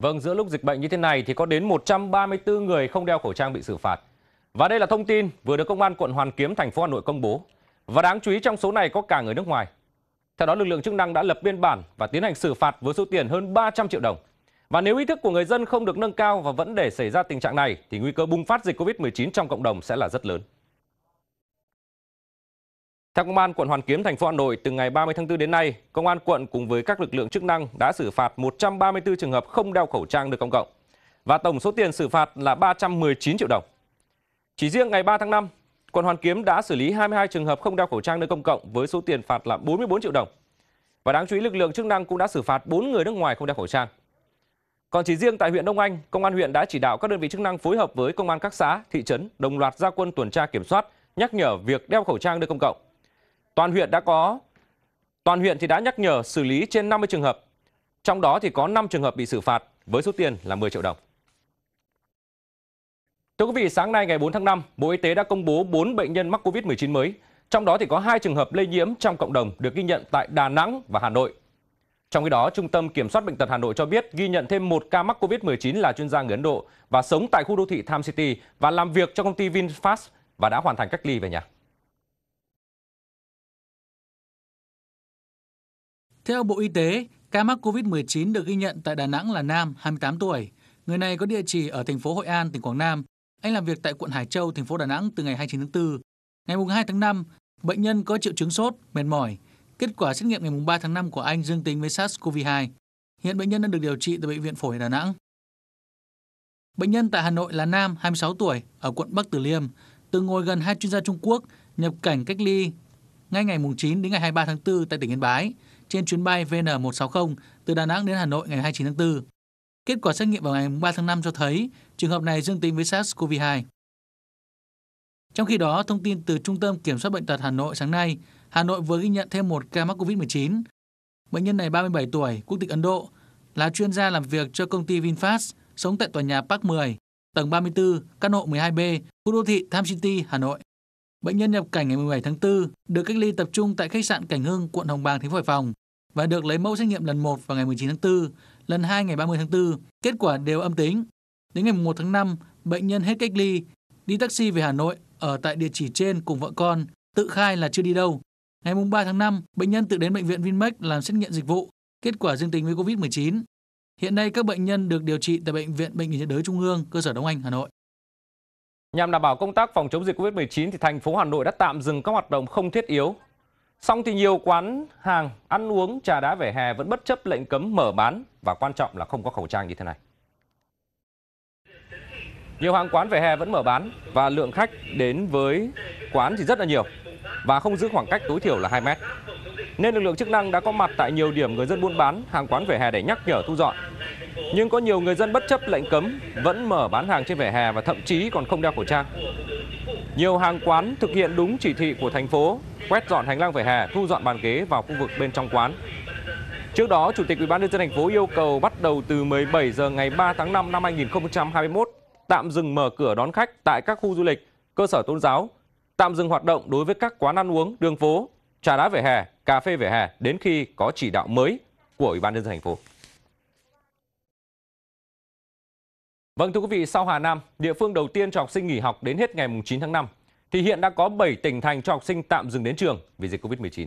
Vâng, giữa lúc dịch bệnh như thế này thì có đến 134 người không đeo khẩu trang bị xử phạt. Và đây là thông tin vừa được Công an quận Hoàn Kiếm, thành phố Hà Nội công bố. Và đáng chú ý trong số này có cả người nước ngoài. Theo đó, lực lượng chức năng đã lập biên bản và tiến hành xử phạt với số tiền hơn 300 triệu đồng. Và nếu ý thức của người dân không được nâng cao và vẫn để xảy ra tình trạng này thì nguy cơ bùng phát dịch Covid-19 trong cộng đồng sẽ là rất lớn. Theo Công an quận Hoàn Kiếm, thành phố Hà Nội, từ ngày 30 tháng 4 đến nay, Công an quận cùng với các lực lượng chức năng đã xử phạt 134 trường hợp không đeo khẩu trang nơi công cộng. Và tổng số tiền xử phạt là 319 triệu đồng. Chỉ riêng ngày 3 tháng 5, quận Hoàn Kiếm đã xử lý 22 trường hợp không đeo khẩu trang nơi công cộng với số tiền phạt là 44 triệu đồng. Và đáng chú ý, lực lượng chức năng cũng đã xử phạt 4 người nước ngoài không đeo khẩu trang. Còn chỉ riêng tại huyện Đông Anh, Công an huyện đã chỉ đạo các đơn vị chức năng phối hợp với công an các xã, thị trấn đồng loạt ra quân tuần tra kiểm soát, nhắc nhở việc đeo khẩu trang nơi công cộng. Toàn huyện đã nhắc nhở xử lý trên 50 trường hợp. Trong đó thì có 5 trường hợp bị xử phạt với số tiền là 10 triệu đồng. Thưa quý vị, sáng nay ngày 4 tháng 5, Bộ Y tế đã công bố 4 bệnh nhân mắc Covid-19 mới. Trong đó thì có 2 trường hợp lây nhiễm trong cộng đồng được ghi nhận tại Đà Nẵng và Hà Nội. Trong khi đó, Trung tâm Kiểm soát bệnh tật Hà Nội cho biết ghi nhận thêm 1 ca mắc Covid-19 là chuyên gia người Ấn Độ và sống tại khu đô thị Time City và làm việc cho công ty VinFast và đã hoàn thành cách ly về nhà. Theo Bộ Y tế, ca mắc Covid-19 được ghi nhận tại Đà Nẵng là nam, 28 tuổi. Người này có địa chỉ ở thành phố Hội An, tỉnh Quảng Nam. Anh làm việc tại quận Hải Châu, thành phố Đà Nẵng từ ngày 29 tháng 4. Ngày 2 tháng 5, bệnh nhân có triệu chứng sốt, mệt mỏi. Kết quả xét nghiệm ngày 3 tháng 5 của anh dương tính với SARS-CoV-2. Hiện bệnh nhân đang được điều trị tại Bệnh viện Phổi Đà Nẵng. Bệnh nhân tại Hà Nội là nam, 26 tuổi, ở quận Bắc Từ Liêm. Từng ngồi gần 2 chuyên gia Trung Quốc nhập cảnh cách ly ngay ngày 9 đến ngày 23 tháng 4 tại tỉnh Yên Bái, trên chuyến bay VN160 từ Đà Nẵng đến Hà Nội ngày 29 tháng 4. Kết quả xét nghiệm vào ngày 3 tháng 5 cho thấy trường hợp này dương tính với SARS-CoV-2. Trong khi đó, thông tin từ Trung tâm Kiểm soát bệnh tật Hà Nội sáng nay, Hà Nội vừa ghi nhận thêm 1 ca mắc Covid-19. Bệnh nhân này 37 tuổi, quốc tịch Ấn Độ, là chuyên gia làm việc cho công ty VinFast, sống tại tòa nhà Park 10, tầng 34, căn hộ 12B, khu đô thị Time City, Hà Nội. Bệnh nhân nhập cảnh ngày 17 tháng 4, được cách ly tập trung tại khách sạn Cảnh Hưng, quận Hồng Bàng, thành phố Hải Phòng và được lấy mẫu xét nghiệm lần 1 vào ngày 19 tháng 4, lần 2 ngày 30 tháng 4, kết quả đều âm tính. Đến ngày 1 tháng 5, bệnh nhân hết cách ly, đi taxi về Hà Nội ở tại địa chỉ trên cùng vợ con, tự khai là chưa đi đâu. Ngày 3 tháng 5, bệnh nhân tự đến bệnh viện Vinmec làm xét nghiệm dịch vụ, kết quả dương tính với Covid-19. Hiện nay các bệnh nhân được điều trị tại Bệnh viện Bệnh nhiệt đới Trung ương, cơ sở Đông Anh, Hà Nội. Nhằm đảm bảo công tác phòng chống dịch Covid-19 thì thành phố Hà Nội đã tạm dừng các hoạt động không thiết yếu. Song thì nhiều quán hàng ăn uống trà đá vỉa hè vẫn bất chấp lệnh cấm mở bán và quan trọng là không có khẩu trang như thế này. Nhiều hàng quán vỉa hè vẫn mở bán và lượng khách đến với quán thì rất là nhiều và không giữ khoảng cách tối thiểu là 2 mét. Nên lực lượng chức năng đã có mặt tại nhiều điểm người dân buôn bán hàng quán vỉa hè để nhắc nhở thu dọn. Nhưng có nhiều người dân bất chấp lệnh cấm vẫn mở bán hàng trên vỉa hè và thậm chí còn không đeo khẩu trang. Nhiều hàng quán thực hiện đúng chỉ thị của thành phố, quét dọn hành lang vỉa hè, thu dọn bàn ghế vào khu vực bên trong quán. Trước đó, Chủ tịch UBND thành phố yêu cầu bắt đầu từ 17 giờ ngày 3 tháng 5 năm 2021 tạm dừng mở cửa đón khách tại các khu du lịch, cơ sở tôn giáo, tạm dừng hoạt động đối với các quán ăn uống, đường phố, trà đá vỉa hè, cà phê vỉa hè đến khi có chỉ đạo mới của Ủy ban nhân dân thành phố. Vâng, thưa quý vị, sau Hà Nam, địa phương đầu tiên cho học sinh nghỉ học đến hết ngày 9 tháng 5, thì hiện đã có 7 tỉnh thành cho học sinh tạm dừng đến trường vì dịch Covid-19.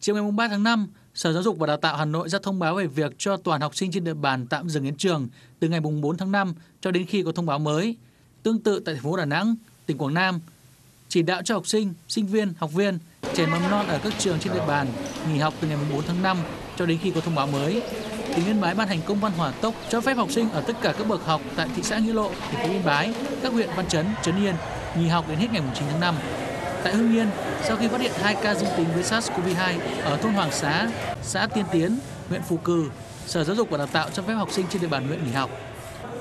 Chiều ngày 3 tháng 5, Sở Giáo dục và Đào tạo Hà Nội ra thông báo về việc cho toàn học sinh trên địa bàn tạm dừng đến trường từ ngày 4 tháng 5 cho đến khi có thông báo mới. Tương tự tại thành phố Đà Nẵng, tỉnh Quảng Nam, chỉ đạo cho học sinh, sinh viên, học viên, trẻ mầm non ở các trường trên địa bàn nghỉ học từ ngày 4 tháng 5 cho đến khi có thông báo mới. Tỉnh Yên Bái ban hành công văn hỏa tốc cho phép học sinh ở tất cả các bậc học tại thị xã Nghĩa Lộ, thành phố Yên Bái, các huyện Văn Chấn, Trấn Yên nghỉ học đến hết ngày 9 tháng 5. Tại Hưng Yên, sau khi phát hiện 2 ca dương tính với SARS-CoV-2 ở thôn Hoàng Xá, xã Tiên Tiến, huyện Phù Cừ, Sở Giáo dục và Đào tạo cho phép học sinh trên địa bàn huyện nghỉ học.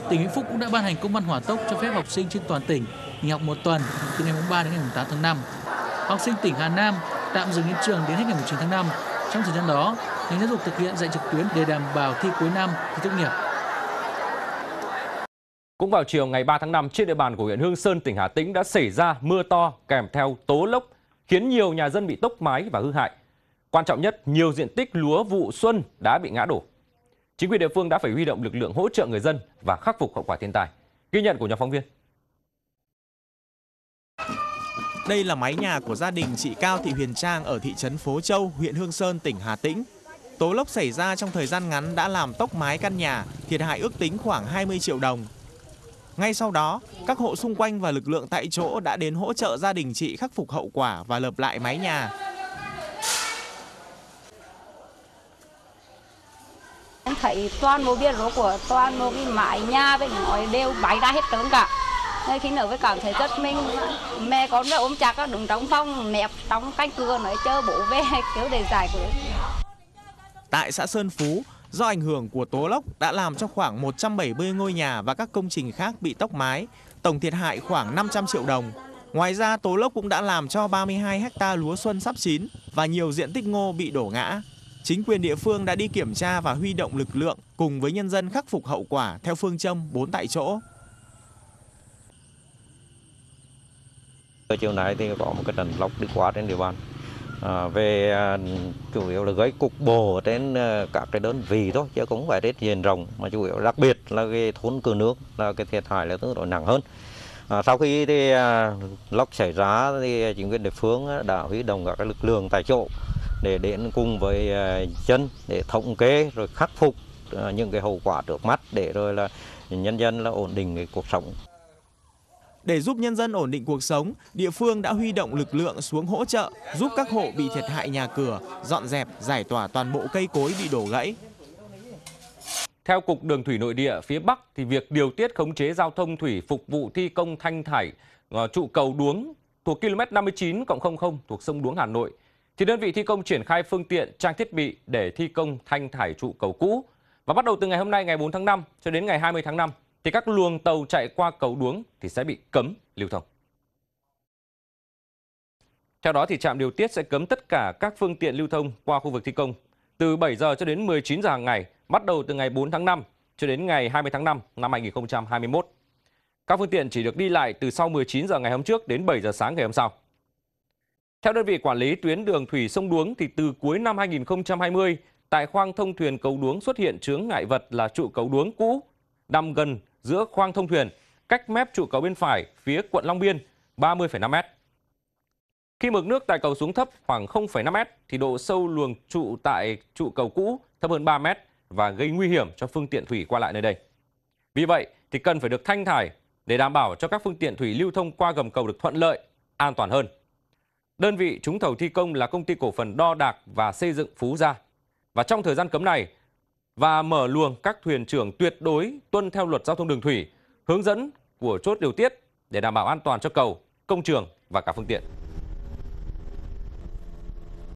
Tỉnh Vĩnh Phúc cũng đã ban hành công văn hỏa tốc cho phép học sinh trên toàn tỉnh nghỉ học 1 tuần từ ngày 3 đến ngày 8 tháng 5. Học sinh tỉnh Hà Nam tạm dừng đến trường đến hết ngày 9 tháng 5. Trong thời gian đó, ngành giáo dục thực hiện dạy trực tuyến để đảm bảo thi cuối năm, thi tốt nghiệp. Cũng vào chiều ngày 3 tháng 5, trên địa bàn của huyện Hương Sơn, tỉnh Hà Tĩnh đã xảy ra mưa to kèm theo tố lốc, khiến nhiều nhà dân bị tốc mái và hư hại. Quan trọng nhất, nhiều diện tích lúa vụ xuân đã bị ngã đổ. Chính quyền địa phương đã phải huy động lực lượng hỗ trợ người dân và khắc phục hậu quả thiên tai. Ghi nhận của nhóm phóng viên. Đây là mái nhà của gia đình chị Cao Thị Huyền Trang ở thị trấn Phố Châu, huyện Hương Sơn, tỉnh Hà Tĩnh. Tố lốc xảy ra trong thời gian ngắn đã làm tốc mái căn nhà, thiệt hại ước tính khoảng 20 triệu đồng. Ngay sau đó, các hộ xung quanh và lực lượng tại chỗ đã đến hỗ trợ gia đình chị khắc phục hậu quả và lợp lại mái nhà. Em thấy toàn bộ bia rỗ của toàn bộ cái mái nhà với nói đều bay ra hết trơn cả. Ngay khi nở với cảm thấy rất mình, mẹ con đã ôm chặt đứng trong phòng, mẹp trong cánh cửa nói chơ bố về cứu để giải cứu. Tại xã Sơn Phú, do ảnh hưởng của tố lốc đã làm cho khoảng 170 ngôi nhà và các công trình khác bị tốc mái, tổng thiệt hại khoảng 500 triệu đồng. Ngoài ra, tố lốc cũng đã làm cho 32 hecta lúa xuân sắp chín và nhiều diện tích ngô bị đổ ngã. Chính quyền địa phương đã đi kiểm tra và huy động lực lượng cùng với nhân dân khắc phục hậu quả theo phương châm 4 tại chỗ. Chiều nay thì có một cái trận lốc đi qua trên địa bàn. Chủ yếu là gây cục bộ trên các cái đơn vị thôi chứ cũng phải đến diện rộng, mà chủ yếu đặc biệt là cái thôn Cửa Nước là cái thiệt hại là tương đối nặng hơn. Sau khi thì lốc xảy ra thì chính quyền địa phương đã huy động các cái lực lượng tại chỗ để đến cùng với dân để thống kê rồi khắc phục những cái hậu quả trước mắt để rồi là nhân dân là ổn định cái cuộc sống. Để giúp nhân dân ổn định cuộc sống, địa phương đã huy động lực lượng xuống hỗ trợ, giúp các hộ bị thiệt hại nhà cửa, dọn dẹp, giải tỏa toàn bộ cây cối bị đổ gãy. Theo Cục Đường Thủy Nội Địa phía Bắc, thì việc điều tiết khống chế giao thông thủy phục vụ thi công thanh thải trụ cầu Đuống thuộc km 59+000 thuộc sông Đuống Hà Nội, thì đơn vị thi công triển khai phương tiện, trang thiết bị để thi công thanh thải trụ cầu cũ. Và bắt đầu từ ngày hôm nay, ngày 4 tháng 5 cho đến ngày 20 tháng 5. Thì các luồng tàu chạy qua cầu Đuống thì sẽ bị cấm lưu thông. Theo đó thì trạm điều tiết sẽ cấm tất cả các phương tiện lưu thông qua khu vực thi công từ 7 giờ cho đến 19 giờ hàng ngày, bắt đầu từ ngày 4 tháng 5 cho đến ngày 20 tháng 5 năm 2021. Các phương tiện chỉ được đi lại từ sau 19 giờ ngày hôm trước đến 7 giờ sáng ngày hôm sau. Theo đơn vị quản lý tuyến đường thủy sông Đuống thì từ cuối năm 2020, tại khoang thông thuyền cầu Đuống xuất hiện chướng ngại vật là trụ cầu Đuống cũ nằm gần giữa khoang thông thuyền, cách mép trụ cầu bên phải phía quận Long Biên 30,5 m. Khi mực nước tại cầu xuống thấp khoảng 0,5 m thì độ sâu luồng trụ tại trụ cầu cũ thấp hơn 3 m và gây nguy hiểm cho phương tiện thủy qua lại nơi đây. Vì vậy thì cần phải được thanh thải để đảm bảo cho các phương tiện thủy lưu thông qua gầm cầu được thuận lợi, an toàn hơn. Đơn vị trúng thầu thi công là Công ty Cổ phần Đo đạc và Xây dựng Phú Gia. Và trong thời gian cấm này, và mở luồng, các thuyền trưởng tuyệt đối tuân theo luật giao thông đường thủy, hướng dẫn của chốt điều tiết để đảm bảo an toàn cho cầu, công trường và cả phương tiện.